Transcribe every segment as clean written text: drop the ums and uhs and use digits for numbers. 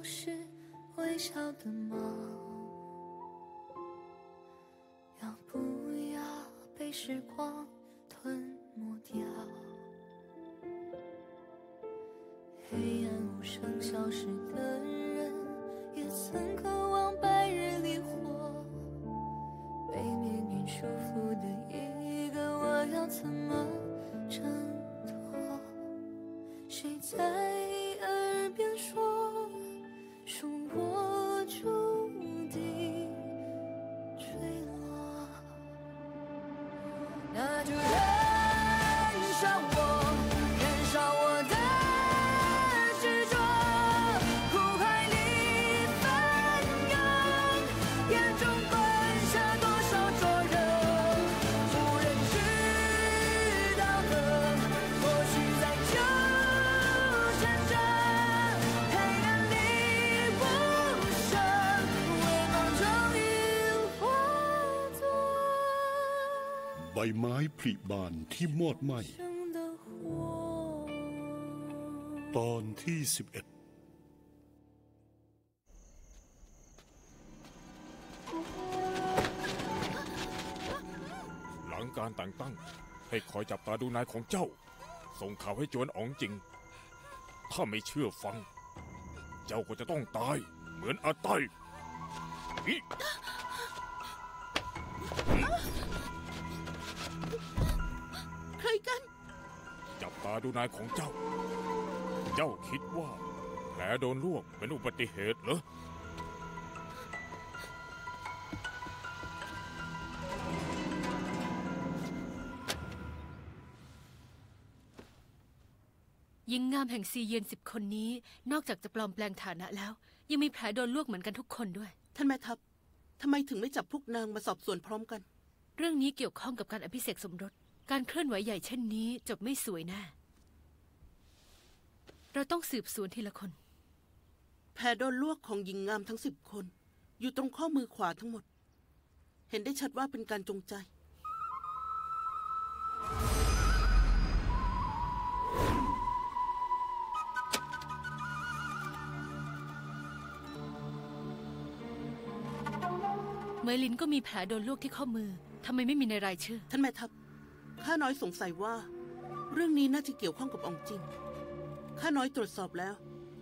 总是微笑的梦，要不要被时光吞没掉？黑暗无声消失的人，也曾渴望白日里火，被命运束缚的一个我，要怎么挣脱？谁在耳边说，是我注定坠落？那就燃烧我的执着，苦海里翻涌，眼中灌下多少灼热，无人知道的，或许在纠缠着黑暗里不舍，微茫中已化作ใบไม้ผลิบานที่มอดไหม้ตอนที่11หลังการแต่งตั้งให้คอยจับตาดูนายของเจ้าส่งข่าวให้จวนอ๋องจริงถ้าไม่เชื่อฟังเจ้าก็จะต้องตายเหมือนอาไต้ใครกันจับตาดูนายของเจ้าเจ้าคิดว่าแผลโดนลวกเป็นอุบัติเหตุเหรอหญิงงามแห่งซีเย็น10คนนี้นอกจากจะปลอมแปลงฐานะแล้วยังมีแผลโดนลวกเหมือนกันทุกคนด้วยท่านแม่ทัพทำไมถึงไม่จับพวกนางมาสอบสวนพร้อมกันเรื่องนี้เกี่ยวข้องกับการอภิเษกสมรสการเคลื่อนไหวใหญ่เช่นนี้จบไม่สวยแน่เราต้องสืบสวนทีละคนแผลโดนลวกของหญิงงามทั้ง10คนอยู่ตรงข้อมือขวาทั้งหมดเห็นได้ชัดว่าเป็นการจงใจเมยลินก็มีแผลโดนลวกที่ข้อมือทำไมไม่มีในรายชื่อท่านแม่ทัพข้าน้อยสงสัยว่าเรื่องนี้น่าจะเกี่ยวข้องกับอองจริงข้าน้อยตรวจสอบแล้ว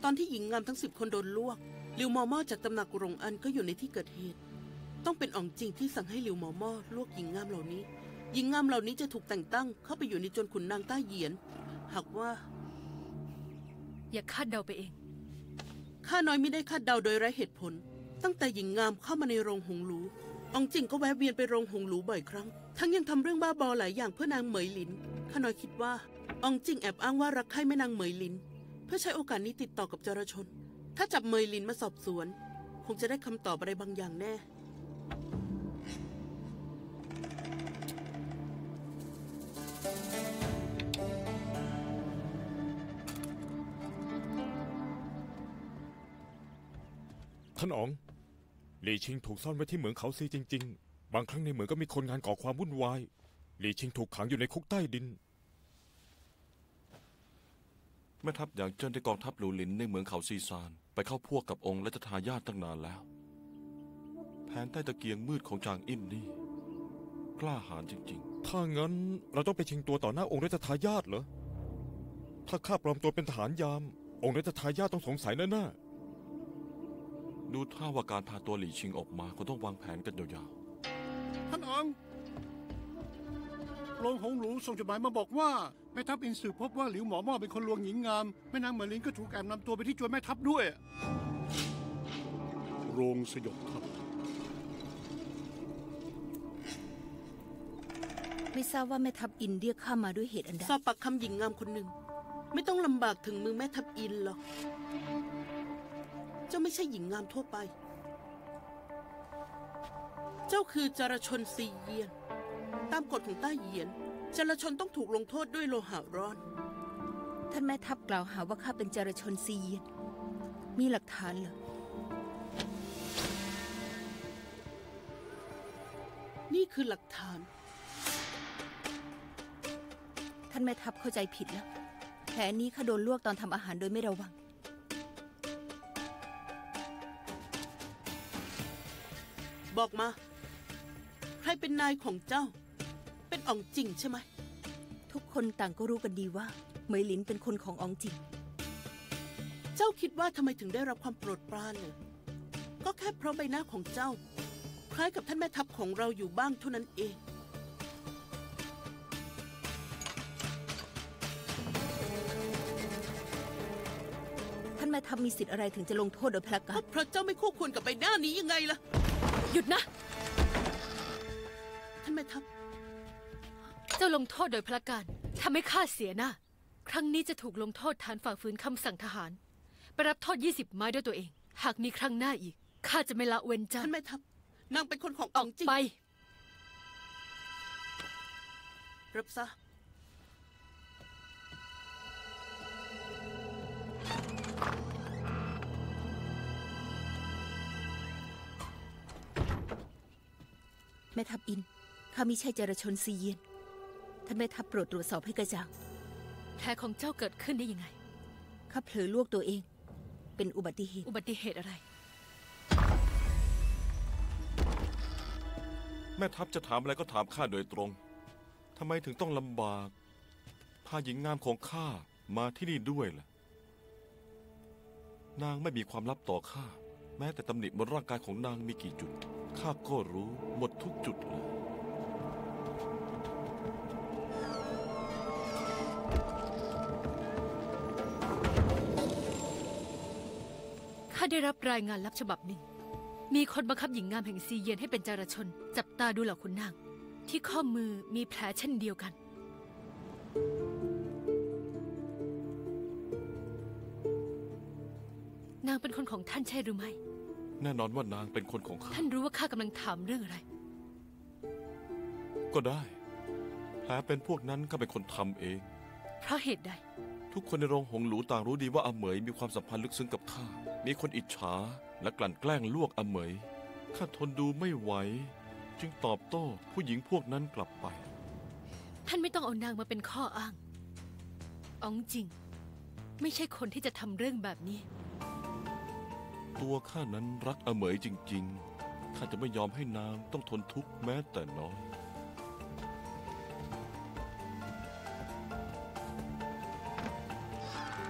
ตอนที่หญิงงามทั้ง10คนโดนลวกหลิวหม่อม่อจากตำหนักหลงอันก็อยู่ในที่เกิดเหตุต้องเป็นอ๋องจริงที่สั่งให้หลิวหม่อม่อลวกหญิงงามเหล่านี้หญิงงามเหล่านี้จะถูกแต่งตั้งเข้าไปอยู่ในจวนขุนนางต้าเหยียนหากว่าอย่าคาดเดาไปเองข้าน้อยไม่ได้คาดเดาโดยไร้เหตุผลตั้งแต่หญิงงามเข้ามาในโรงหงหลูอ๋องจริงก็แวะเวียนไปโรงหงหลูบ่อยครั้งทั้งยังทำเรื่องบ้าบอหลายอย่างเพื่อนางเหมยหลินข้าน้อยคิดว่าอองจิงแอบอ้างว่ารักใคร่แม่นางเหมยลินเพื่อใช้โอกาสนี้ติดต่อกับจราชนถ้าจับเหมยลินมาสอบสวนคงจะได้คำตอบอะไรบางอย่างแน่ท่านอ๋องหลี่ชิงถูกซ่อนไว้ที่เหมืองเขาซีจริงๆบางครั้งในเหมืองก็มีคนงานก่อความวุ่นวายหลี่ชิงถูกขังอยู่ในคุกใต้ดินแม่ทัพอย่างเจิ้นได้กองทัพหลูหลินในเหมืองเขาซีซานไปเข้าพวกกับองค์และทายาทตั้งนานแล้วแผนใต้ตะเกียงมืดของจางอินนี่กล้าหาญจริงๆถ้างั้นเราต้องไปชิงตัวต่อหน้าองค์และทายาทเหรอถ้าข้าปลอมตัวเป็นทหารยามองค์และทายาทต้องสงสัยแน่ๆดูท่าว่าการพาตัวหลี่ชิงออกมาก็ต้องวางแผนกันยาวๆท่านอ๋องโรงหงหลูส่งจดหมายมาบอกว่าแม่ทัพอินสืบพบว่าหลิวหม่อม่อเป็นคนลวงหญิงงามแม่นางเหมยลินก็ถูกแอบนำตัวไปที่จวนแม่ทัพด้วยโรงสยบทัพไม่ทราบว่าแม่ทัพอินเรียกข้ามาด้วยเหตุอันใดสอบปากคำหญิงงามคนหนึ่งไม่ต้องลำบากถึงมือแม่ทัพอินหรอกเจ้าไม่ใช่หญิงงามทั่วไปเจ้าคือจราชนซีเยียนตามกฎของต้าเหยียนจราชนต้องถูกลงโทษด้วยโลหะร้อนท่านแม่ทัพกล่าวหาว่าข้าเป็นจราชนซีเยียนมีหลักฐานเหรอนี่คือหลักฐานท่านแม่ทัพเข้าใจผิดแล้วแผลนี้ข้าโดนลวกตอนทำอาหารโดยไม่ระวัง บอกมาใครเป็นนายของเจ้าเป็นอ๋องจิงใช่ไหมทุกคนต่างก็รู้กันดีว่าเหมยหลินเป็นคนของอ๋องจิงเจ้าคิดว่าทำไมถึงได้รับความโปรดปรานเลยก็แค่เพราะใบหน้าของเจ้าคล้ายกับท่านแม่ทัพของเราอยู่บ้างเท่านั้นเองท่านแม่ทัพมีสิทธิ์อะไรถึงจะลงโทษโดยพละการเพราะเจ้าไม่คู่ควรกับใบหน้านี้ยังไงล่ะหยุดนะท่านแม่ทัพเจ้าลงโทษโดยพละการทำให้ข้าเสียหน้าครั้งนี้จะถูกลงโทษฐานฝ่าฝืนคำสั่งทหารไปรับโทษ20 ไม้ด้วยตัวเองหากมีครั้งหน้าอีกข้าจะไม่ละเว้นเจ้าท่านแม่ทัพนางเป็นคนของอ๋องจิงไปรับซะแม่ทัพอินข้ามิใช่จรชนซีเยียนท่านแม่ทัพโปรดตรวจสอบให้กระจ่างแท้ของเจ้าเกิดขึ้นได้ยังไงข้าเผลอลวกตัวเองเป็นอุบัติเหตุอะไรแม่ทัพจะถามอะไรก็ถามข้าโดยตรงทำไมถึงต้องลำบากพาหญิงงามของข้ามาที่นี่ด้วยล่ะนางไม่มีความลับต่อข้าแม้แต่ตำหนิบนร่างกายของนางมีกี่จุดข้าก็รู้หมดทุกจุดเลยข้าได้รับรายงานลับฉบับหนึ่งมีคนบังคับหญิงงามแห่งซีเยียนให้เป็นจารชนจับตาดูเหล่าขุนนางที่ข้อมือมีแผลเช่นเดียวกันนางเป็นคนของท่านใช่หรือไม่แน่นอนว่านางเป็นคนของข้าท่านรู้ว่าข้ากำลังถามเรื่องอะไรก็ได้แผลเป็นพวกนั้นก็เป็นคนทำเองเพราะเหตุใดทุกคนในโรงหงหลูต่างรู้ดีว่าอาเหมยมีความสัมพันธ์ลึกซึ้งกับข้ามีคนอิจฉาและกลั่นแกล้งลวกอาเหมยข้าทนดูไม่ไหวจึงตอบโต้ผู้หญิงพวกนั้นกลับไปท่านไม่ต้องเอานางมาเป็นข้ออ้างอ๋องจิงไม่ใช่คนที่จะทำเรื่องแบบนี้ตัวข้านั้นรักอาเหมยจริงๆข้าจะไม่ยอมให้นางต้องทนทุกข์แม้แต่น้อย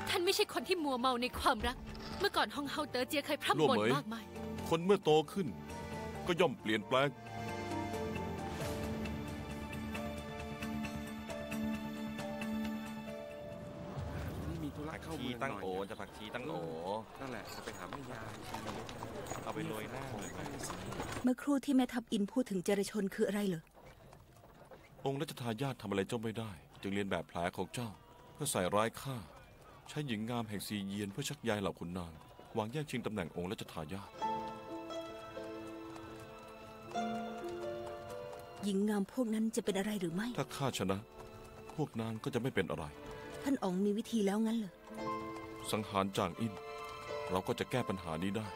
ท่านไม่ใช่คนที่มัวเมาในความรักเมื่อก่อนฮองเฮาเต๋อเจียเคยพร่ำบ่นมากมายคนเมื่อโตขึ้นก็ย่อมเปลี่ยนแปลงชีตั้งโอจะผักชีตั้งโอนั่นแหละจะไปหาแม่ยายเอาไปโรยหน้าเมื่อครู่ที่แม่ทัพอินพูดถึงจรชนคืออะไรเหรอองค์รัชทายาททำอะไรเจ้าไม่ได้จึงเรียนแบบแผลของเจ้าเพื่อใส่ร้ายข้าใช้หญิงงามแห่งซีเยียนเพื่อชักใยเหล่าขุนนางวางแย่งชิงตำแหน่งองค์รัชทายาทหญิงงามพวกนั้นจะเป็นอะไรหรือไม่ถ้าข้าชนะพวกนางก็จะไม่เป็นอะไรท่านอ๋องมีวิธีแล้วงั้นเหรอสังหารจางอินเราก็จะแก้ปัญหานี้ได้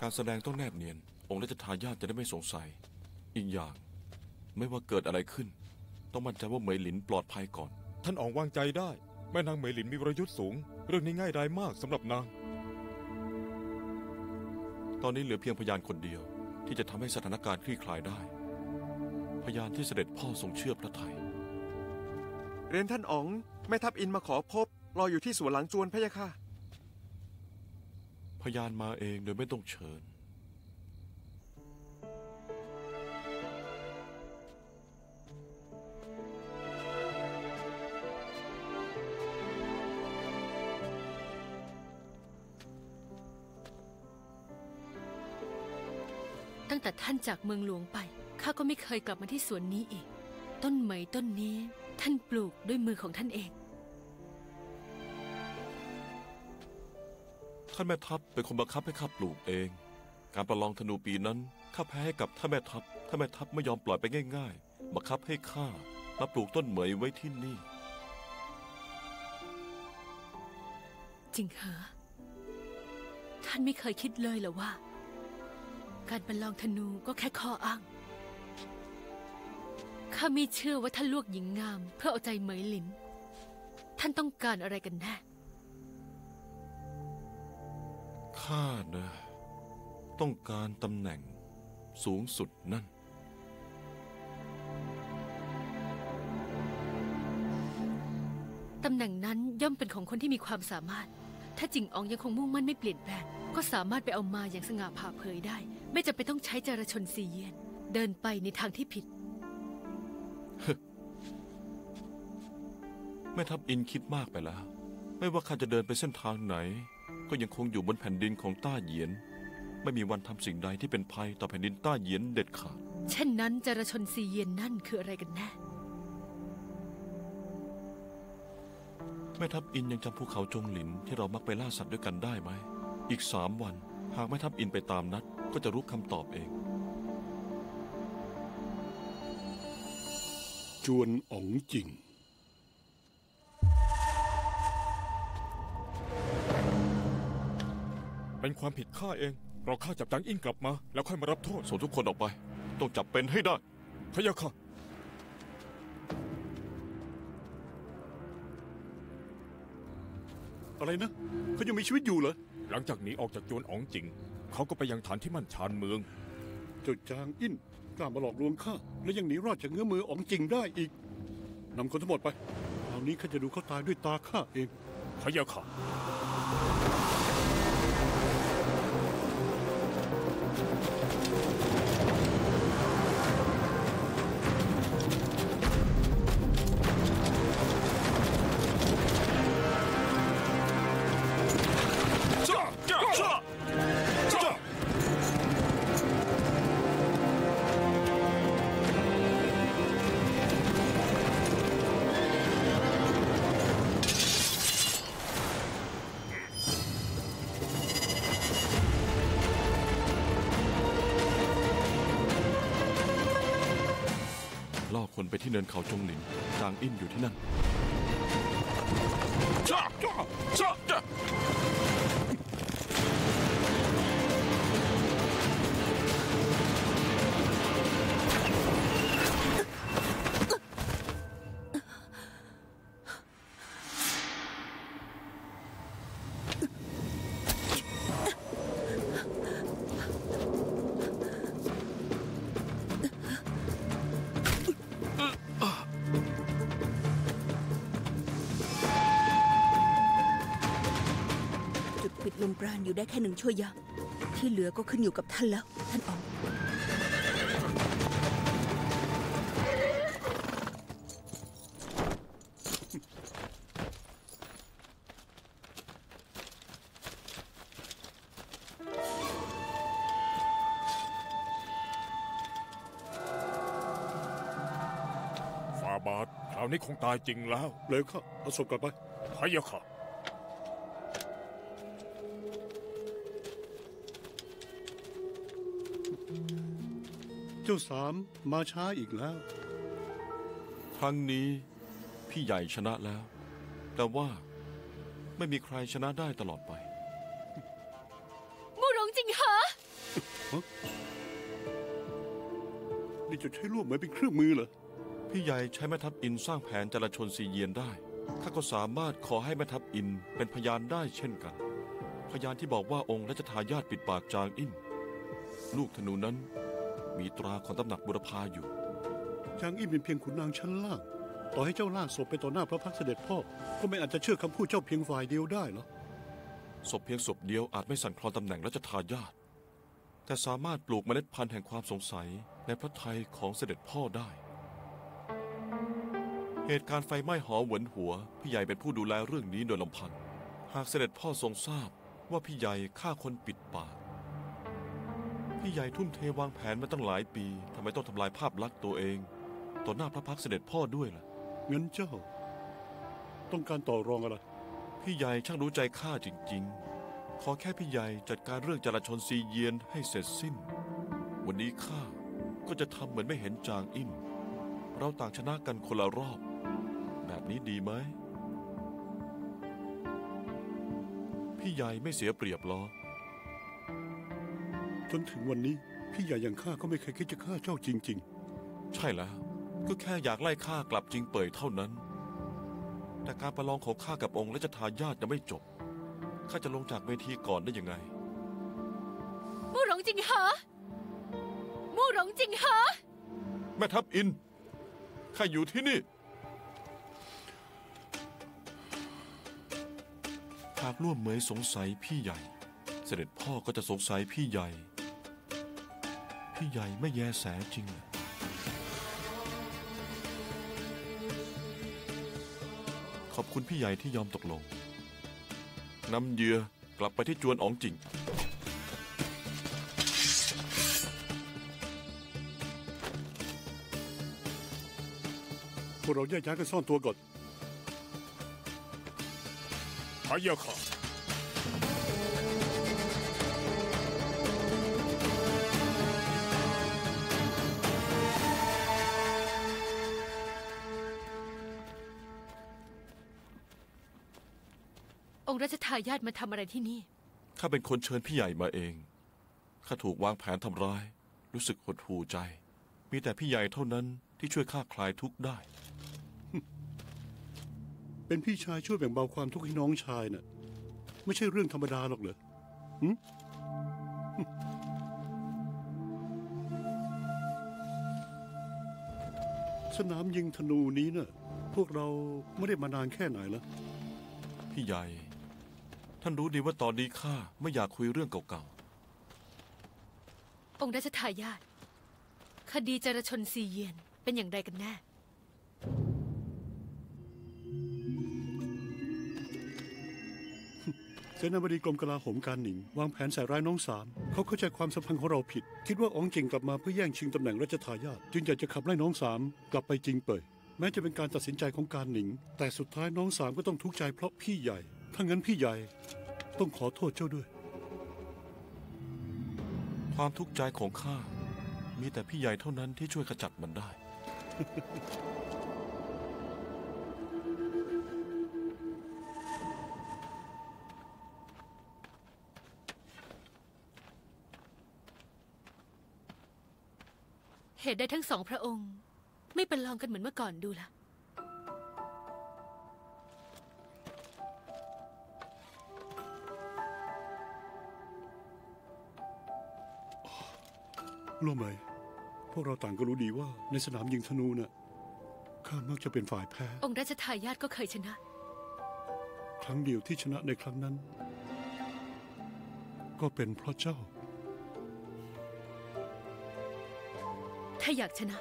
การแสดงต้องแนบเนียนองค์รัชทายาทจะได้ไม่สงสัยอีกอย่างไม่ว่าเกิดอะไรขึ้นต้องมั่นใจว่าเหมยหลินปลอดภัยก่อนท่านอ๋องวางใจได้แม่นางเหมยหลินมีประยุทธ์สูงเรื่องนี้ง่ายดายมากสำหรับนางตอนนี้เหลือเพียงพยานคนเดียวที่จะทำให้สถานการณ์คลี่คลายได้พยานที่เสด็จพ่อทรงเชื่อพระทัยเรียนท่านอ๋องแม่ทัพอินมาขอพบรออยู่ที่สวนหลังจวนพะยะค่ะพยานมาเองโดยไม่ต้องเชิญตั้งแต่ท่านจากเมืองหลวงไปข้าก็ไม่เคยกลับมาที่สวนนี้อีกต้นไม้ต้นนี้ท่านปลูกด้วยมือของท่านเองท่านแม่ทัพเป็นคนบังคับให้ข้าปลูกเองการประลองธนูปีนั้นข้าแพ้ให้กับท่านแม่ทัพไม่ยอมปล่อยไปง่ายๆบังคับให้ข้ามาปลูกต้นเหมยไว้ที่นี่จริงเหรอท่านไม่เคยคิดเลยเหรอว่าการประลองธนูก็แค่ข้ออ้างข้าไม่เชื่อว่าท่านลวกหญิงงามเพื่อเอาใจเหมยหลินท่านต้องการอะไรกันแน่ ข้านะต้องการตำแหน่งสูงสุดนั่นตำแหน่งนั้นย่อมเป็นของคนที่มีความสามารถถ้าจิงอองยังคงมุ่งมั่นไม่เปลี่ยนแปลงก็สามารถไปเอามาอย่างสง่าผ่าเผยได้ไม่จำเป็นต้องใช้จารชนซีเยียนเดินไปในทางที่ผิดแม่ทัพอินคิดมากไปแล้วไม่ว่าข้าจะเดินไปเส้นทางไหนก็ยังคงอยู่บนแผ่นดินของต้าเหยียนไม่มีวันทำสิ่งใดที่เป็นภัยต่อแผ่นดินต้าเหยียนเด็ดขาดเช่นนั้นจารชนซีเยียนนั่นคืออะไรกันแน่แม่ทัพอินยังจำภูเขาจงหลินที่เรามักไปล่าสัตว์ด้วยกันได้ไหมอีก3 วันหากแม่ทัพอินไปตามนัดก็จะรู้คำตอบเองจวนอ๋องจิงเป็นความผิดข้าเองเราฆ่าจับจางอินกลับมาแล้วค่อยมารับโทษส่งทุกคนออกไปต้องจับเป็นให้ได้พะยะค่ะอะไรนะเขายังมีชีวิตอยู่เหรอหลังจากหนีออกจากโจรอ๋องจิงเขาก็ไปยังฐานที่มั่นชานเมืองเจ้าจางอินกล้ามาหลอกลวงข้าและยังหนีรอดจากเงื้อมืออ๋องจิงได้อีกนำคนทั้งหมดไปคราวนี้ข้าจะดูเขาตายด้วยตาข้าเองพะยะค่ะไปที่เนินเขาจงหลินจางอินอยู่ที่นั่นอยู่ได้แค่1 ชั่วยามที่เหลือก็ขึ้นอยู่กับท่านแล้วท่านอ๋องฟาบาทคราวนี้คงตายจริงแล้วเลยค่ะเอาศพกลับไปพะยะค่ะเจ้า3มาช้าอีกแล้วครั้งนี้พี่ใหญ่ชนะแล้วแต่ว่าไม่มีใครชนะได้ตลอดไปมู่หลงจริงเหรอนี่จะใช้ร่วมไว้เป็นเครื่องมือเหรอพี่ใหญ่ใช้แม่ทัพอินสร้างแผนจราชนซีเยียนได้ข้าก็สามารถขอให้แม่ทัพอินเป็นพยานได้เช่นกันพยานที่บอกว่าองค์รัชทายาทปิดปากจางอินลูกธนูนั้นมีตราของตำหนักบุรพาอยู่จางอินเป็นเพียงขุนนางชั้นล่างต่อให้เจ้าล่าศพไปต่อหน้าพระพักตร์เสด็จพ่อก็ไม่อาจจะเชื่อคำพูดเจ้าเพียงฝ่ายเดียวได้หรอศพเพียงศพเดียวอาจไม่สั่นคลอนตำแหน่งรัชทายาทแต่สามารถปลูกเมล็ดพันธุ์แห่งความสงสัยในพระทัยของเสด็จพ่อได้เหตุการณ์ไฟไหม้หอเหวินหัวพี่ใหญ่เป็นผู้ดูแลเรื่องนี้โดยลำพันหากเสด็จพ่อทรงทราบว่าพี่ใหญ่ฆ่าคนปิดปากพี่ใหญ่ทุ่มเทวางแผนมาตั้งหลายปีทำไมต้องทำลายภาพลักษณ์ตัวเองต่อหน้าพระพักตร์เสด็จพ่อด้วยล่ะงั้นเจ้าต้องการต่อรองอะไรพี่ใหญ่ช่างรู้ใจข้าจริงๆขอแค่พี่ใหญ่จัดการเรื่องจราชนซีเยียนให้เสร็จสิ้นวันนี้ข้าก็จะทำเหมือนไม่เห็นจางอินเราต่างชนะกันคนละรอบแบบนี้ดีไหมพี่ใหญ่ไม่เสียเปรียบหรอจนถึงวันนี้พี่ใหญ่อย่างข้าก็ไม่เคยคิดจะฆ่าเจ้าจริงๆใช่แล้วก็แค่อยากไล่ข้ากลับจริงเปิดเท่านั้นแต่การประลองของข้ากับองค์รัชทายาทยังไม่จบข้าจะลงจากเวทีก่อนได้ยังไง มู่หลงจริงเหรอมู่หลงจริงเหรอแม่ทัพอินข้าอยู่ที่นี่หากล่วมเหมยสงสัยพี่ใหญ่เสด็จพ่อก็จะสงสัยพี่ใหญ่ไม่แยแสจริงขอบคุณพี่ใหญ่ที่ยอมตกลงนำเหยื่อกลับไปที่จวนอ๋องจิงพวกเราแยกย้ายกันซ่อนตัวก่อนพะยะค่ะองค์ราชทายาทมาทำอะไรที่นี่ข้าเป็นคนเชิญพี่ใหญ่มาเองข้าถูกวางแผนทำร้ายรู้สึกหดหู่ใจมีแต่พี่ใหญ่เท่านั้นที่ช่วยข้าคลายทุกข์ได้เป็นพี่ชายช่วยแบ่งเบาความทุกข์ให้น้องชายน่ะไม่ใช่เรื่องธรรมดาหรอกเหรอสนามยิงธนูนี้น่ะพวกเราไม่ได้มานานแค่ไหนแล้วพี่ใหญ่ท่านรู้ดีว่าตอนนี้ข้าไม่อยากคุยเรื่องเก่าๆองค์ราชทายาทคดีจารชนซีเยียนเป็นอย่างไรกันแน่เสนาบดีกรมกลาโหมการหนิงวางแผนใส่ร้ายน้องสามเขาเข้าใจความสัมพันธ์ของเราผิดคิดว่าอ๋องเก่งกลับมาเพื่อแย่งชิงตำแหน่งราชทายาทจึงอยากจะขับไล่น้องสามกลับไปจริงเป่ยแม้จะเป็นการตัดสินใจของการหนิงแต่สุดท้ายน้องสามก็ต้องทุกข์ใจเพราะพี่ใหญ่ถ้างั้นพี่ใหญ่ต้องขอโทษเจ้าด้วยความทุกข์ใจของข้ามีแต่พี่ใหญ่เท่านั้นที่ช่วยขจัดมันได้เหตุใดทั้งสองพระองค์ไม่ประลองกันเหมือนเมื่อก่อนดูล่ะรู้ไหมพวกเราต่างก็รู้ดีว่าในสนามยิงธนูน่ะข้ามักจะเป็นฝ่ายแพ้องค์ราชทายาทก็เคยชนะครั้งเดียวที่ชนะในครั้งนั้นก็เป็นเพราะเจ้าถ้าอยากชนะ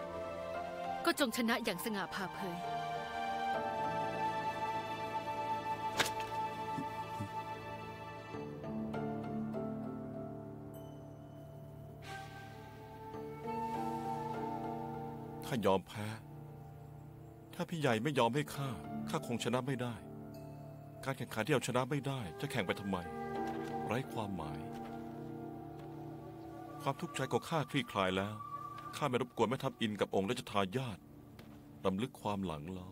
ก็จงชนะอย่างสง่าผ่าเผยถ้ายอมแพ้ถ้าพี่ใหญ่ไม่ยอมให้ข้าคงชนะไม่ได้การแข่งขันที่เอาชนะไม่ได้จะแข่งไปทำไมไร้ความหมายความทุกข์ใจของข้าคลี่คลายแล้วข้าไม่รบกวนแม่ทัพอินกับองค์ราชทายาทรำลึกความหลังแล้ว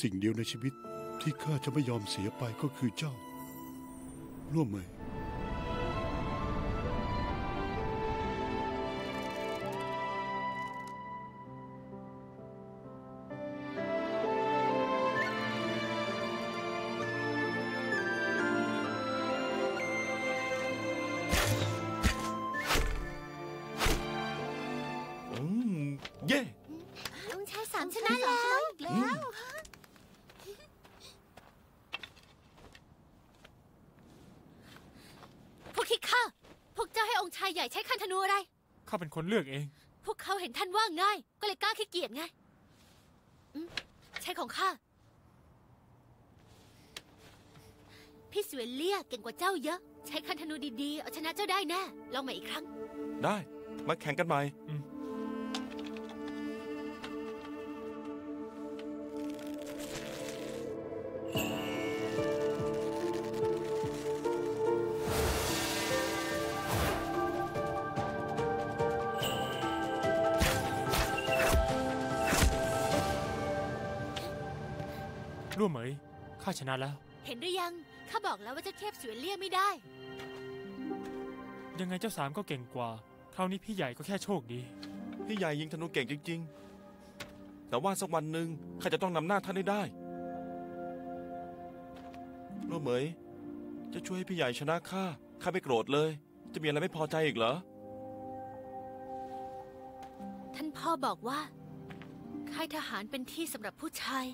สิ่งเดียวในชีวิตที่ข้าจะไม่ยอมเสียไปก็คือเจ้าร่วมไหมข้าเป็นคนเลือกเองพวกเขาเห็นท่านว่าง่ายก็เลยกล้าขี้เกียจไงใช้ของข้าพี่สวยเลี่ยเก่งกว่าเจ้าเยอะใช้คันธนูดีๆเอาชนะเจ้าได้แน่ลองใหม่อีกครั้งได้มาแข่งกันใหม่ร่วมไหมข้าชนะแล้วเห็นหรือยังข้าบอกแล้วว่าเจ้าเทพสวยเลี่ยไม่ได้ยังไงเจ้าสามก็เก่งกว่าคราวนี้พี่ใหญ่ก็แค่โชคดีพี่ใหญ่ยิงธนูเก่งจริง แต่ว่าสักวันหนึ่งข้าจะต้องนำหน้าท่านให้ได้โล่เหมยจะช่วยให้พี่ใหญ่ชนะข้าไม่โกรธเลยจะมีอะไรไม่พอใจอีกเหรอท่านพ่อบอกว่าค่ายทหารเป็นที่สำหรับผู้ชาย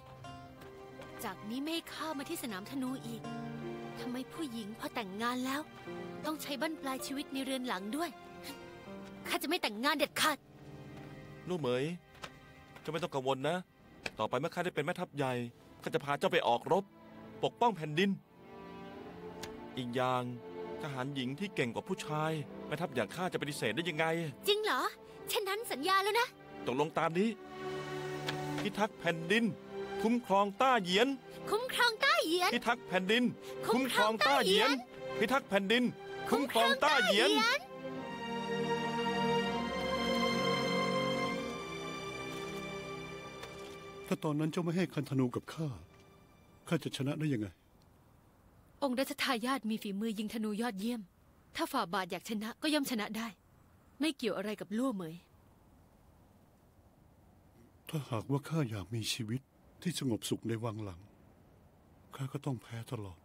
จากนี้ไม่ให้ข้ามาที่สนามธนูอีกทำไมผู้หญิงพอแต่งงานแล้วต้องใช้บั้นปลายชีวิตในเรือนหลังด้วยข้าจะไม่แต่งงานเด็ดขาดโล่เหมยเจ้าไม่ต้องกังวลนะต่อไปเมื่อข้าได้เป็นแม่ทัพใหญ่ข้าจะพาเจ้าไปออกรบปกป้องแผ่นดินอีกอย่างทหารหญิงที่เก่งกว่าผู้ชายแม่ทัพอย่างข้าจะปฏิเสธได้ยังไงจริงเหรอเช่นนั้นสัญญาแล้วนะตกลงตามนี้พิทักษ์แผ่นดินคุ้มครองต้าเหยียนคุ้มครองต้าเหยียนพิทักษ์แผ่นดินคุ้มครองต้าเหยียนพิทักษ์แผ่นดินคุ้มครองต้าเหยียนถ้าตอนนั้นเจ้าไม่ให้คันธนูกับข้าจะชนะได้ยังไงองค์รัชทายาทมีฝีมือยิงธนูยอดเยี่ยมถ้าฝ่าบาทอยากชนะก็ย่อมชนะได้ไม่เกี่ยวอะไรกับล่วเหมยถ้าหากว่าข้าอยากมีชีวิตที่สงบสุขในวังหลังข้าก็ต้องแพ้ตลอด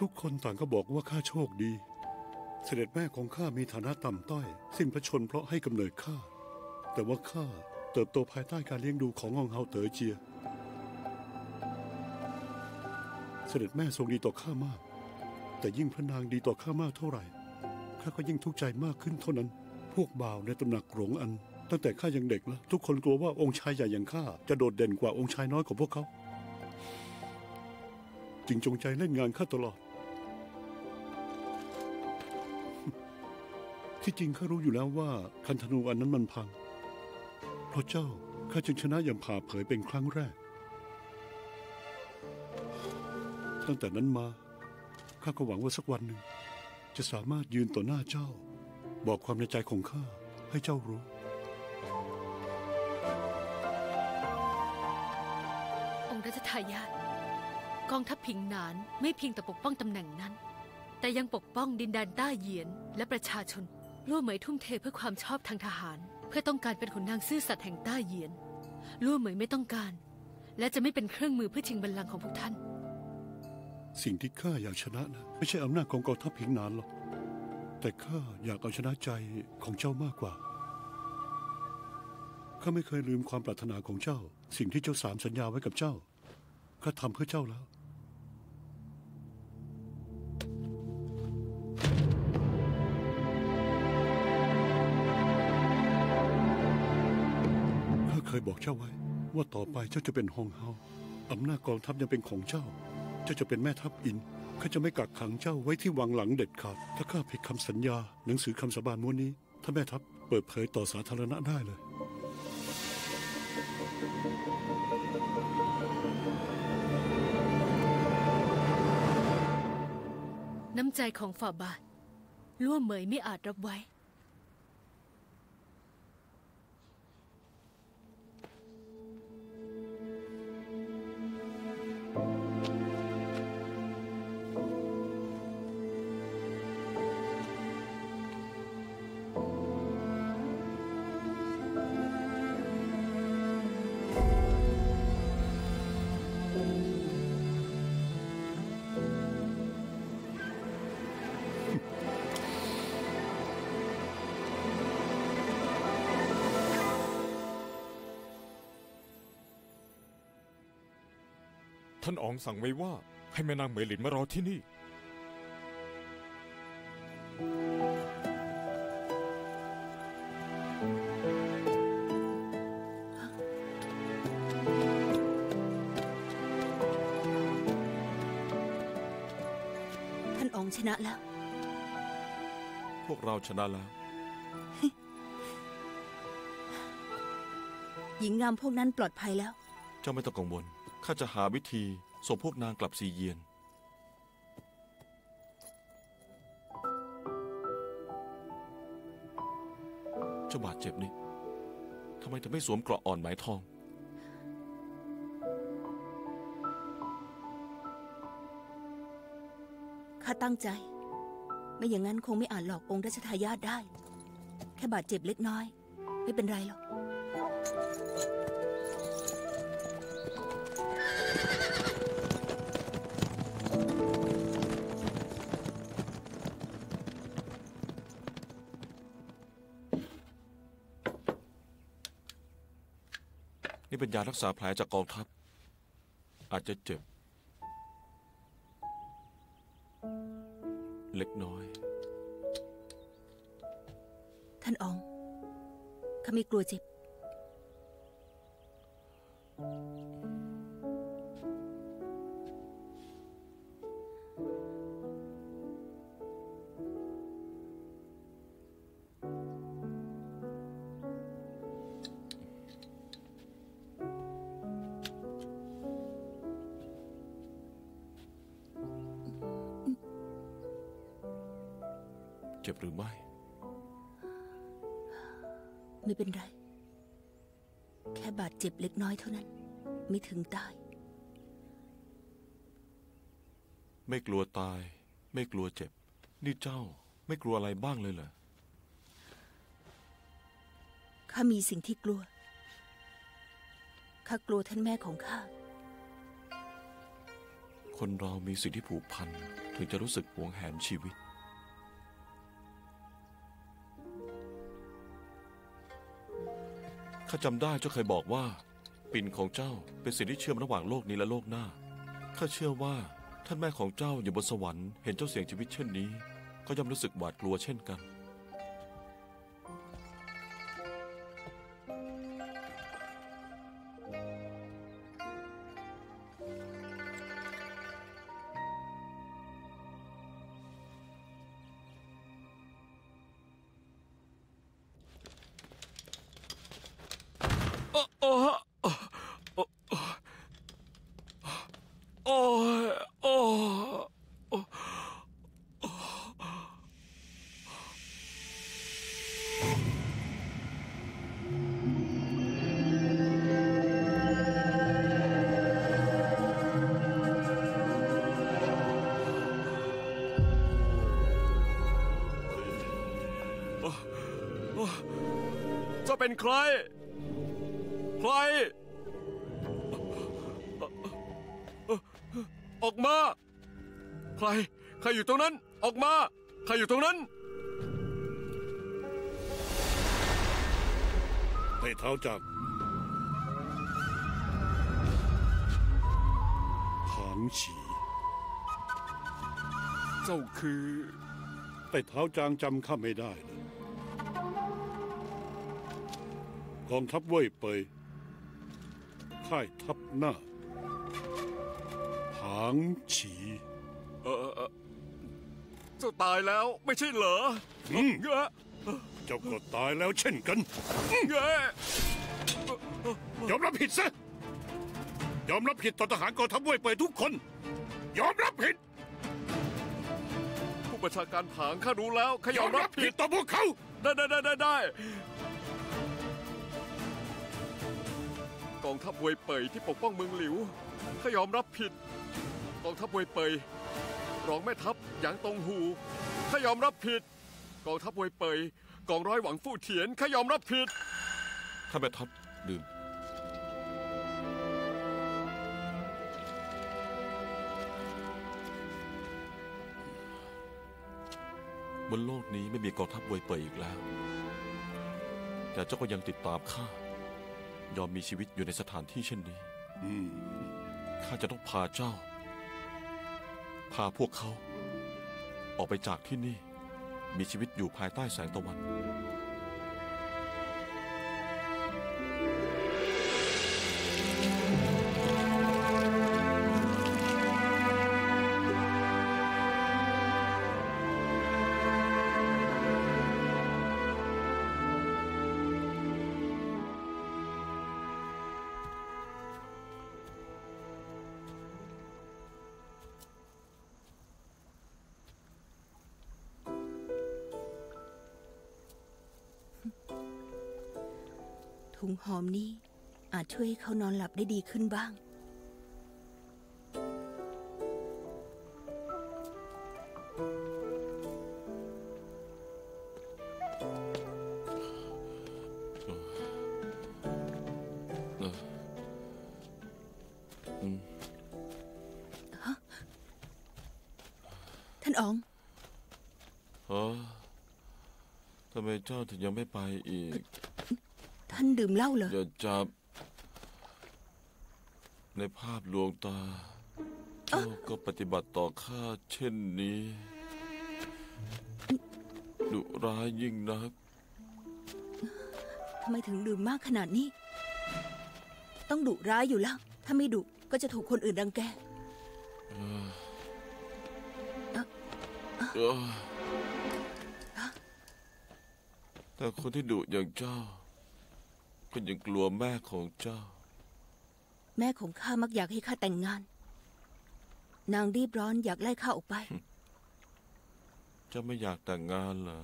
ทุกคนต่างก็บอกว่าข้าโชคดีเสด็จแม่ของข้ามีฐานะต่ำต้อยสิ้นพระชนเพราะให้กำเนิดข้าแต่ว่าข้าเติบโตภายใต้การเลี้ยงดูขององค์เฮาเต๋อเจียเสด็จแม่ทรงดีต่อข้ามากแต่ยิ่งพระนางดีต่อข้ามากเท่าไหร่ข้าก็ยิ่งทุกข์ใจมากขึ้นเท่านั้นพวกบ่าวในตำหนักหลวงอันตั้งแต่ข้ายังเด็กแล้วทุกคนกลัวว่าองค์ชายใหญ่อย่างข้าจะโดดเด่นกว่าองค์ชายน้อยของพวกเขาจึงจงใจเล่นงานข้าตลอดที่จริงข้ารู้อยู่แล้วว่าคันธนูอันนั้นมันพังเพราะเจ้าข้าจึงชนะอย่างผ่าเผยเป็นครั้งแรกตั้งแต่นั้นมาข้าก็หวังว่าสักวันหนึ่งจะสามารถยืนต่อหน้าเจ้าบอกความในใจของข้าให้เจ้ารู้องค์รัชทายาทกองทัพผิงหนานไม่เพียงแต่ปกป้องตำแหน่งนั้นแต่ยังปกป้องดินแดนต้าเหยียนและประชาชนล่วเหมยทุ่มเทเพื่อความชอบทางทหารเพื่อต้องการเป็นขุนนางซื่อสัตย์แห่งต้าเหยียนล่วเหมยไม่ต้องการและจะไม่เป็นเครื่องมือเพื่อชิงบัลลังก์ของพวกท่านสิ่งที่ข้าอยากชนะนะไม่ใช่อำนาจของกองทัพผิงหนานหรอกแต่ข้าอยากเอาชนะใจของเจ้ามากกว่าข้าไม่เคยลืมความปรารถนาของเจ้าสิ่งที่เจ้าสามสัญญาไว้กับเจ้าข้าทำเพื่อเจ้าแล้วเคยบอกเจ้าไว้ว่าต่อไปเจ้าจะเป็นฮองเฮาอำนาจกองทัพยังเป็นของเจ้าเจ้าจะเป็นแม่ทัพอินข้าจะไม่กักขังเจ้าไว้ที่วังหลังเด็ดขาดถ้าข้าผิดคำสัญญาหนังสือคำสาบานม้วนนี้ถ้าแม่ทัพเปิดเผยต่อสาธารณะได้เลยน้ำใจของฝ่าบาทล่วเหมยไม่อาจรับไว้ท่านอ๋องสั่งไว้ว่าให้แม่นางเหมยหลินมารอที่นี่ท่านอ๋องชนะแล้วพวกเราชนะแล้วหญิงงามพวกนั้นปลอดภัยแล้วเจ้าไม่ต้องกังวลข้าจะหาวิธีส่งพวกนางกลับซีเยียนเจ้าบาดเจ็บนี่ทำไมถึงไม่สวมเกราะอ่อนไหมทอง ข้าตั้งใจไม่อย่างนั้นคงไม่อาจหลอกองค์ราชทายาทได้แค่บาดเจ็บเล็กน้อยไม่เป็นไรหรอกนี่เป็นยารักษาแผลจากกองทัพอาจจะเจ็บเล็กน้อยท่านอองข้าไม่กลัวเจ็บเจ็บหรือไม่ไม่เป็นไรแค่บาดเจ็บเล็กน้อยเท่านั้นไม่ถึงตายไม่กลัวตายไม่กลัวเจ็บนี่เจ้าไม่กลัวอะไรบ้างเลยเหรอข้ามีสิ่งที่กลัวข้ากลัวท่านแม่ของข้าคนเรามีสิ่งที่ผูกพันถึงจะรู้สึกหวงแหนชีวิตข้าจำได้เจ้าเคยบอกว่าปิ่นของเจ้าเป็นสิ่งที่เชื่อมระหว่างโลกนี้และโลกหน้าข้าเชื่อว่าท่านแม่ของเจ้าอยู่บนสวรรค์เห็นเจ้าเสี่ยงชีวิตเช่นนี้ก็ย่อมรู้สึกหวาดกลัวเช่นกันเป็นใครใครออกมาใครใครอยู่ตรงนั้นออกมาใครอยู่ตรงนั้นให้เท้าจับถางฉีเจ้าคือแต่เท้าจางจำข้าไม่ได้กองทัพเว่ยเปยค่ายทัพหน้าถางฉีเจ้าตายแล้วไม่ใช่เหรอเจ้าก็ตายแล้วเช่นกันยอมรับผิดซะยอมรับผิดต่อทหารกองทัพเว่ยเปยทุกคนยอมรับผิดผู้ประชาการถางข้ารู้แล้วข้ายอมรับผิดต่อพวกเขาได้กองทัพเว่ยเปยที่ปกป้องเมืองหลิวข้ายอมรับผิดกองทัพเว่ยเปยรองแม่ทัพหยางตงหูข้ายอมรับผิดกองทัพเว่ยเปยกองร้อยหวังฟู่เถียนข้ายอมรับผิดข้าแม่ทัพดื่มบนโลกนี้ไม่มีกองทัพเว่ยเปยอีกแล้วแต่เจ้าก็ยังติดตามข้ายอมมีชีวิตอยู่ในสถานที่เช่นนี้ข้าจะต้องพาเจ้าพาพวกเขาออกไปจากที่นี่มีชีวิตอยู่ภายใต้แสงตะวันถุงหอมนี้อาจช่วยให้เขานอนหลับได้ดีขึ้นบ้าง านอ๋องทำไมเจ้าถึงยังไม่ไปอีกท่านดื่มเหล้าเหรออย่าจับในภาพลวงตาเจ้าก็ปฏิบัติต่อข้าเช่นนี้ดุร้ายยิ่งนักทำไมถึงดื่มมากขนาดนี้ต้องดุร้ายอยู่แล้วถ้าไม่ดุก็จะถูกคนอื่นรังแกแต่คนที่ดุอย่างเจ้าก็ยังกลัวแม่ของเจ้าแม่ของข้ามักอยากให้ข้าแต่งงานนางรีบร้อนอยากไล่ข้าออกไปเจ้าไม่อยากแต่งงานเหรอ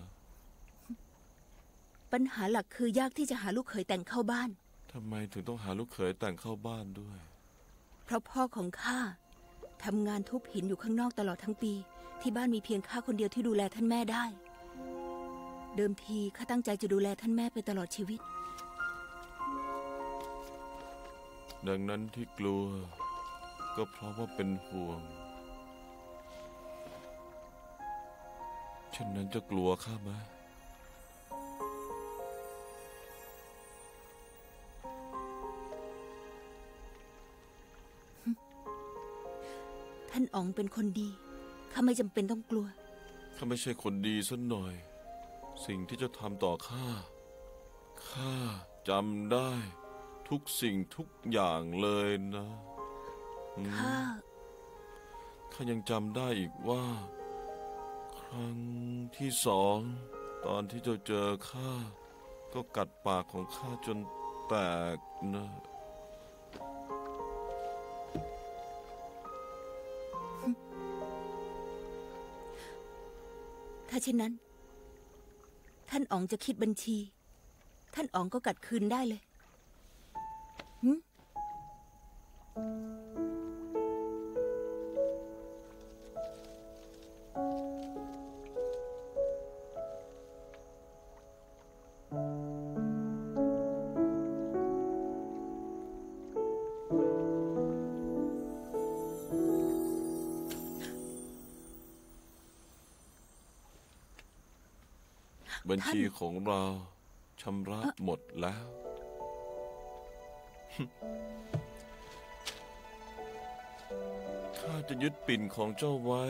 ปัญหาหลักคือยากที่จะหาลูกเขยแต่งเข้าบ้านทำไมถึงต้องหาลูกเขยแต่งเข้าบ้านด้วยเพราะพ่อของข้าทำงานทุบหินอยู่ข้างนอกตลอดทั้งปีที่บ้านมีเพียงข้าคนเดียวที่ดูแลท่านแม่ได้เดิมทีข้าตั้งใจจะดูแลท่านแม่ไปตลอดชีวิตดังนั้นที่กลัวก็เพราะว่าเป็นห่วงเช่นนั้นจะกลัวข้าไหมท่านอ๋องเป็นคนดีข้าไม่จำเป็นต้องกลัวข้าไม่ใช่คนดีสักหน่อยสิ่งที่จะทำต่อข้าจำได้ทุกสิ่งทุกอย่างเลยนะข้ายังจำได้อีกว่าครั้งที่สองตอนที่เจ้าเจอข้าก็กัดปากของข้าจนแตกนะถ้าเช่นนั้นท่านอ๋องจะคิดบัญชีท่านอ๋องก็กัดคืนได้เลยบัญชีของเราชำระหมดแล้วข้าจะยึดปิ่นของเจ้าไว้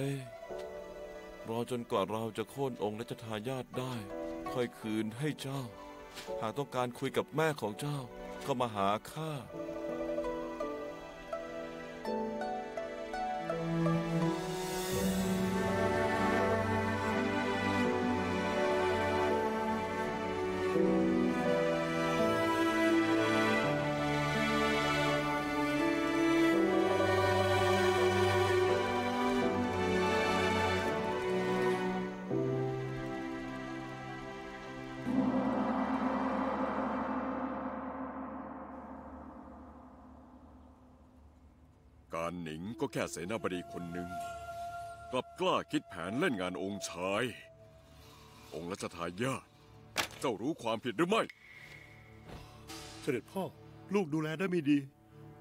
รอจนกว่าเราจะโค่นองค์และจะทายาทได้ค่อยคืนให้เจ้าหากต้องการคุยกับแม่ของเจ้าก็มาหาข้าหนิงก็แค่เสนาบดีคนหนึ่งกลับกล้าคิดแผนเล่นงานองค์ชายองค์รัชทายาทเจ้ารู้ความผิดหรือไม่เสด็จพ่อลูกดูแลได้ไม่ดี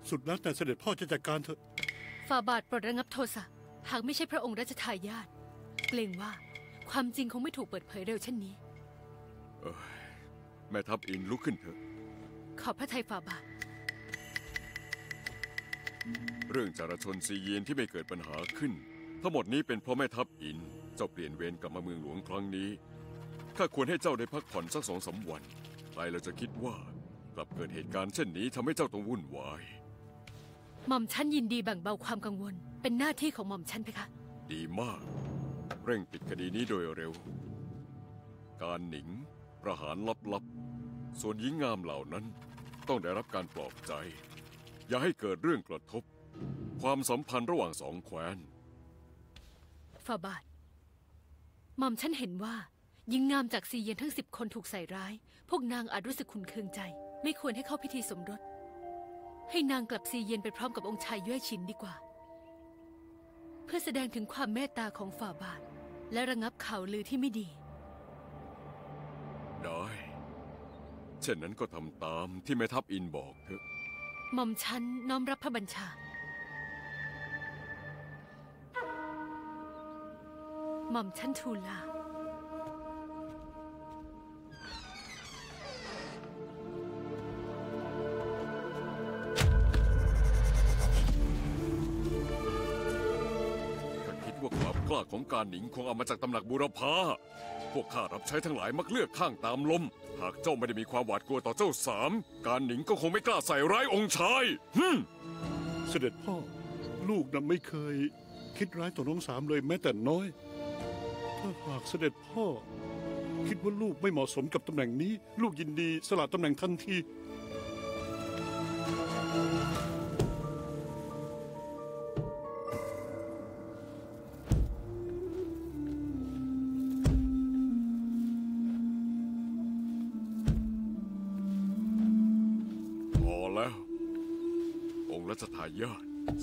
สุดแล้วแต่เสด็จพ่อจะจัดการเถอะฝ่าบาทโปรดระงับโทษะหากไม่ใช่พระองค์รัชทายาทเกรงว่าความจริงคงไม่ถูกเปิดเผยเร็วเช่นนี้แม่ทัพอินลุกขึ้นเถอะขอพระทัยฝ่าบาทเรื่องจารชนซีเยียนที่ไม่เกิดปัญหาขึ้นทั้งหมดนี้เป็นเพราะแม่ทัพอินเจ้าเปลี่ยนเวรกลับมาเมืองหลวงครั้งนี้ข้าควรให้เจ้าได้พักผ่อนสัก2-3 วันใครเราจะคิดว่ากลับเกิดเหตุการณ์เช่นนี้ทำให้เจ้าต้องวุ่นวายหม่อมฉันยินดีแบ่งเบาความกังวลเป็นหน้าที่ของหม่อมฉันเพคะดีมากเร่งปิดคดีนี้โดยเร็วการหนิงประหารลับๆส่วนหญิงงามเหล่านั้นต้องได้รับการปลอบใจอย่าให้เกิดเรื่องกระทบความสัมพันธ์ระหว่าง2 แคว้นฝ่าบาทหม่อมฉันเห็นว่าหญิงงามจากซีเยียนทั้ง10 คนถูกใส่ร้ายพวกนางอาจรู้สึกขุ่นเคืองใจไม่ควรให้เข้าพิธีสมรสให้นางกลับซีเยียนไปพร้อมกับองค์ชายเย่ชินดีกว่าเพื่อแสดงถึงความเมตตาของฝ่าบาทและระงับข่าวลือที่ไม่ดีได้เช่นนั้นก็ทำตามที่แม่ทัพอินบอกเถอะหม่อมฉันน้อมรับพระบัญชา หม่อมชั้นทูลาความกล้าของการหนิงคงเอามาจากตำหนักบูรพาพวกข้ารับใช้ทั้งหลายมักเลือกข้างตามลมหากเจ้าไม่ได้มีความหวาดกลัวต่อเจ้าสามการหนิงก็คงไม่กล้าใส่ร้ายองค์ชายเสด็จพ่อลูกนั้นไม่เคยคิดร้ายต่อน้องสามเลยแม้แต่น้อยถ้าหากเสด็จพ่อคิดว่าลูกไม่เหมาะสมกับตำแหน่งนี้ลูกยินดีสละตำแหน่งทันที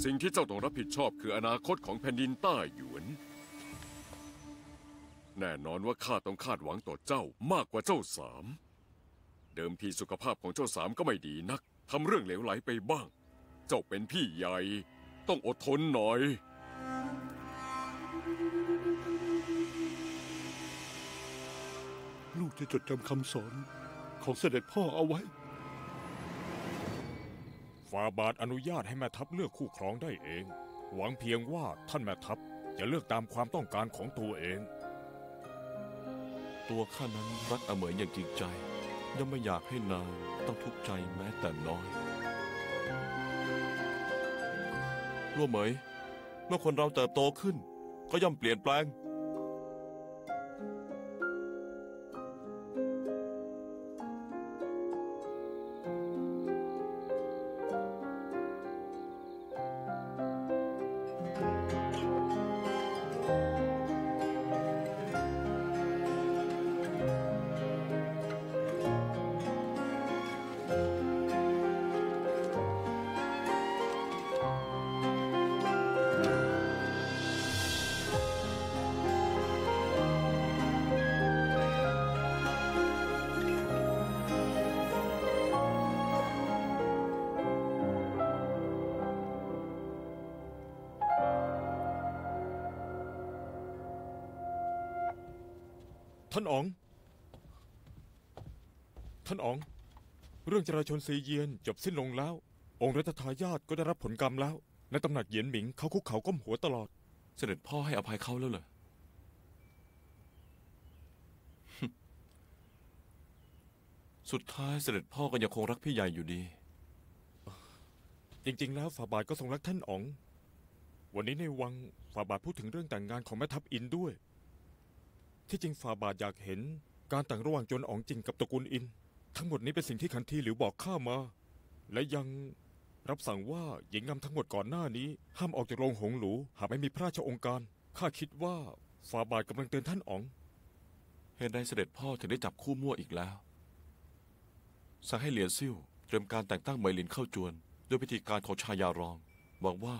สิ่งที่เจ้าต้องรับผิดชอบคืออนาคตของแผ่นดินต้าหยวนแน่นอนว่าข้าต้องคาดหวังต่อเจ้ามากกว่าเจ้าสามเดิมทีสุขภาพของเจ้าสามก็ไม่ดีนักทำเรื่องเหลวไหลไปบ้างเจ้าเป็นพี่ใหญ่ต้องอดทนหน่อยลูกจะจดจำคำสอนของเสด็จพ่อเอาไว้ฝ่าบาทอนุญาตให้แม่ทัพเลือกคู่ครองได้เองหวังเพียงว่าท่านแม่ทัพจะเลือกตามความต้องการของตัวเองตัวข้านั้นรักอเหมยอย่างจริงใจย่อมไม่อยากให้นางต้องทุกข์ใจแม้แต่น้อยล้วนเหมยเมื่อคนเราเติบโตขึ้นก็ย่อมเปลี่ยนแปลงท่านอ๋องเรื่องจราชนซีเยียนจบสิ้นลงแล้วองค์รัชทายาทก็ได้รับผลกรรมแล้วในตำหนักเหยียนหมิงเขาคุกเข่าก้มหัวตลอดเสด็จพ่อให้อภัยเขาแล้วเหรอ สุดท้ายเสด็จพ่อก็ยังคงรักพี่ใหญ่อยู่ดีจริงๆแล้วฝ่าบาทก็ทรงรักท่านอ๋องวันนี้ในวังฝ่าบาทพูดถึงเรื่องแต่งงานของแม่ทัพอินด้วยที่จริงฝ่าบาทอยากเห็นการแต่งระหว่างจวนอ๋องจินกับตระกูลอินทั้งหมดนี้เป็นสิ่งที่ขันทีหลิวบอกข้ามาและยังรับสั่งว่าหญิงงามทั้งหมดก่อนหน้านี้ห้ามออกจากโรงหงหลูหากไม่มีพระราชองค์การข้าคิดว่าฝ่าบาทกำลังเตือนท่านอ๋องเหตุใดเสด็จพ่อถึงได้จับคู่มั่วอีกแล้วสั่งให้เหลียนซิ่วเตรียมการแต่งตั้งเหมยหลินเข้าจวนด้วยพิธีการของชายารองหวังว่า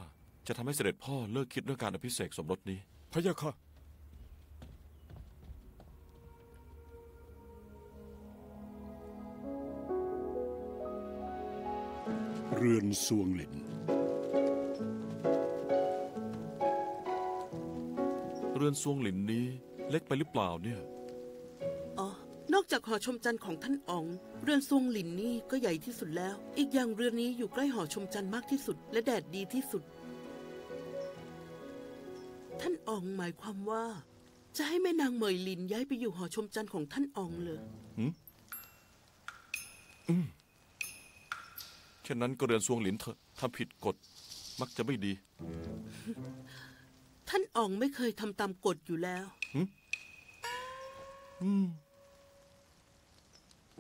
จะทำให้เสด็จพ่อเลิกคิดเรื่องการอภิเษกสมรสนี้พระยาค่ะเรือนซวงหลินเรือนซวงหลินนี้เล็กไปหรือเปล่าเนี่ยอ๋อนอกจากหอชมจันทร์ของท่านอ๋องเรือนซวงหลินนี่ก็ใหญ่ที่สุดแล้วอีกอย่างเรือนนี้อยู่ใกล้หอชมจันทร์มากที่สุดและแดดดีที่สุดท่านอ๋องหมายความว่าจะให้แม่นางเหมยหลินย้ายไปอยู่หอชมจันทร์ของท่านอ๋องเลยเช่นนั้นก็เรือนซวงหลินเถอะถ้าผิดกฎมักจะไม่ดีท่านอ๋องไม่เคยทำ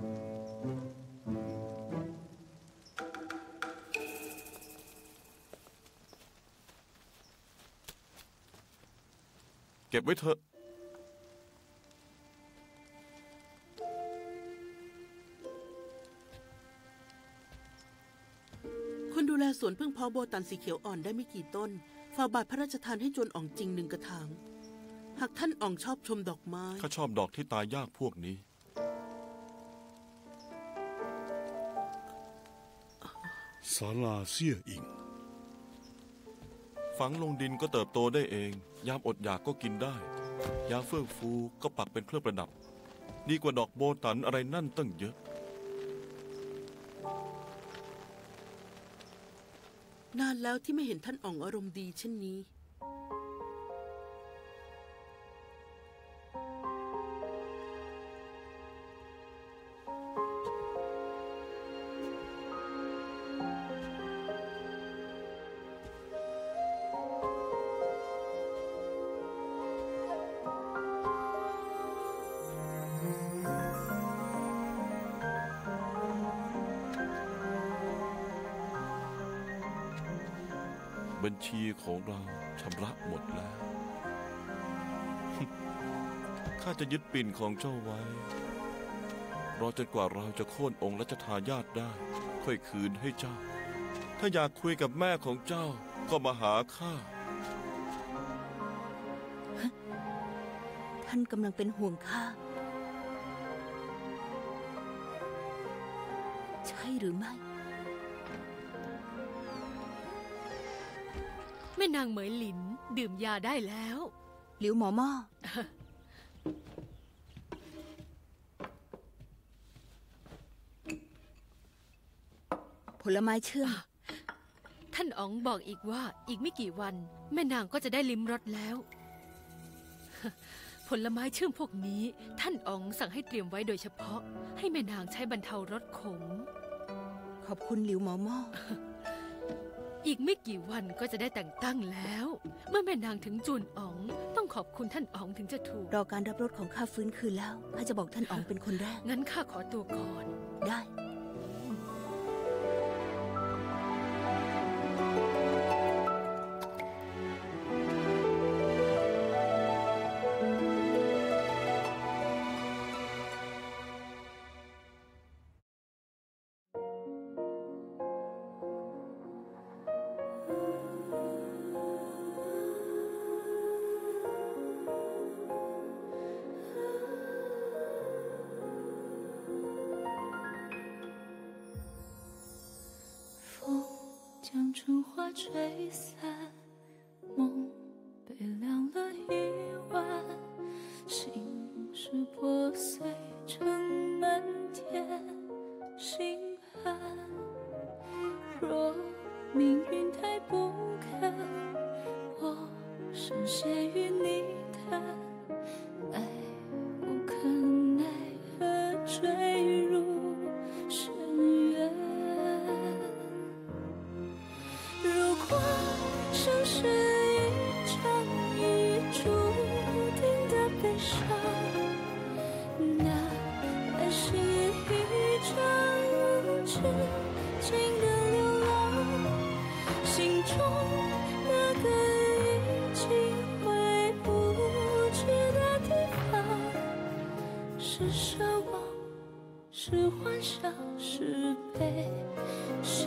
ตามกฎอยู่แล้วเก็บไว้เถอะสวนพึ่งพอโบตันสีเขียวอ่อนได้ไม่กี่ต้นฝ่าบาทพระราชทานให้จวนอ๋องจริงหนึ่งกระถางหากท่านอ๋องชอบชมดอกไม้ข้าชอบดอกที่ตายยากพวกนี้ศาลาเสี้ยอิงฝังลงดินก็เติบโตได้เองยามอดอยากก็กินได้ ยาเฟื่องฟูก็ปักเป็นเครื่องประดับดีกว่าดอกโบตันอะไรนั่นตั้งเยอะนานแล้วที่ไม่เห็นท่านอ่องอารมณ์ดีเช่นนี้บัญชีของเราชำระหมดแล้ว ข้าจะยึดปิ่นของเจ้าไว้รอจนกว่าเราจะโค่นองค์รัชทายาทได้ค่อยคืนให้เจ้าถ้าอยากคุยกับแม่ของเจ้าก็มาหาข้าท่านกำลังเป็นห่วงข้าใช่หรือไม่แม่นางเหมยหลินดื่มยาได้แล้วหลิวหมอม่อผลไม้เชื่อมท่านอ๋องบอกอีกว่าอีกไม่กี่วันแม่นางก็จะได้ลิ้มรสแล้วผลไม้เชื่อมพวกนี้ท่านอ๋องสั่งให้เตรียมไว้โดยเฉพาะให้แม่นางใช้บรรเทารสขมขอบคุณหลิวหมอม่ออีกไม่กี่วันก็จะได้แต่งตั้งแล้วเมื่อแม่นางถึงจุนอ๋องต้องขอบคุณท่านอ๋องถึงจะถูกรอการรับรถของข้าฟื้นคืนแล้วข้าจะบอกท่านอ๋องเป็นคนแรกงั้นข้าขอตัวก่อนได้吹散梦被晾了一晚心事破碎成满天星汉若命运太不堪我深陷于泥潭爱无可奈何坠入深渊像是一场已注定的悲伤，那还是一场无止境的流浪，心中那个已经回不去的地方，是奢望，是幻想，是被熄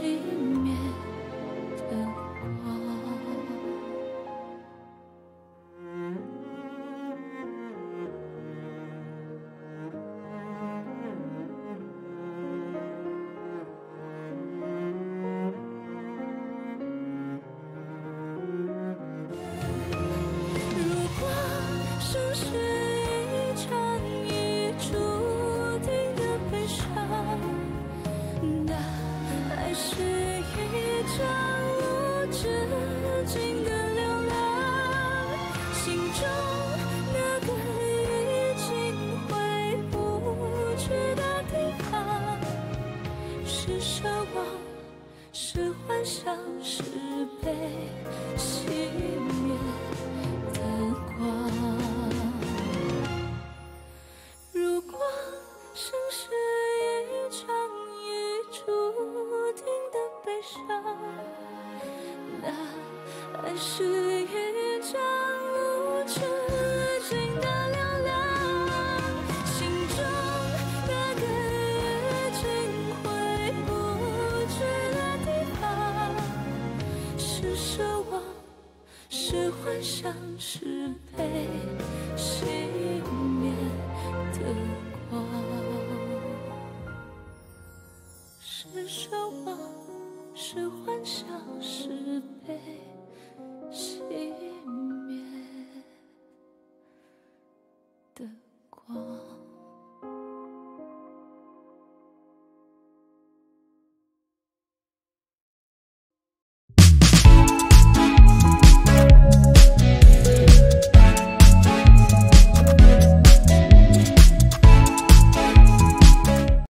灭的光。的光。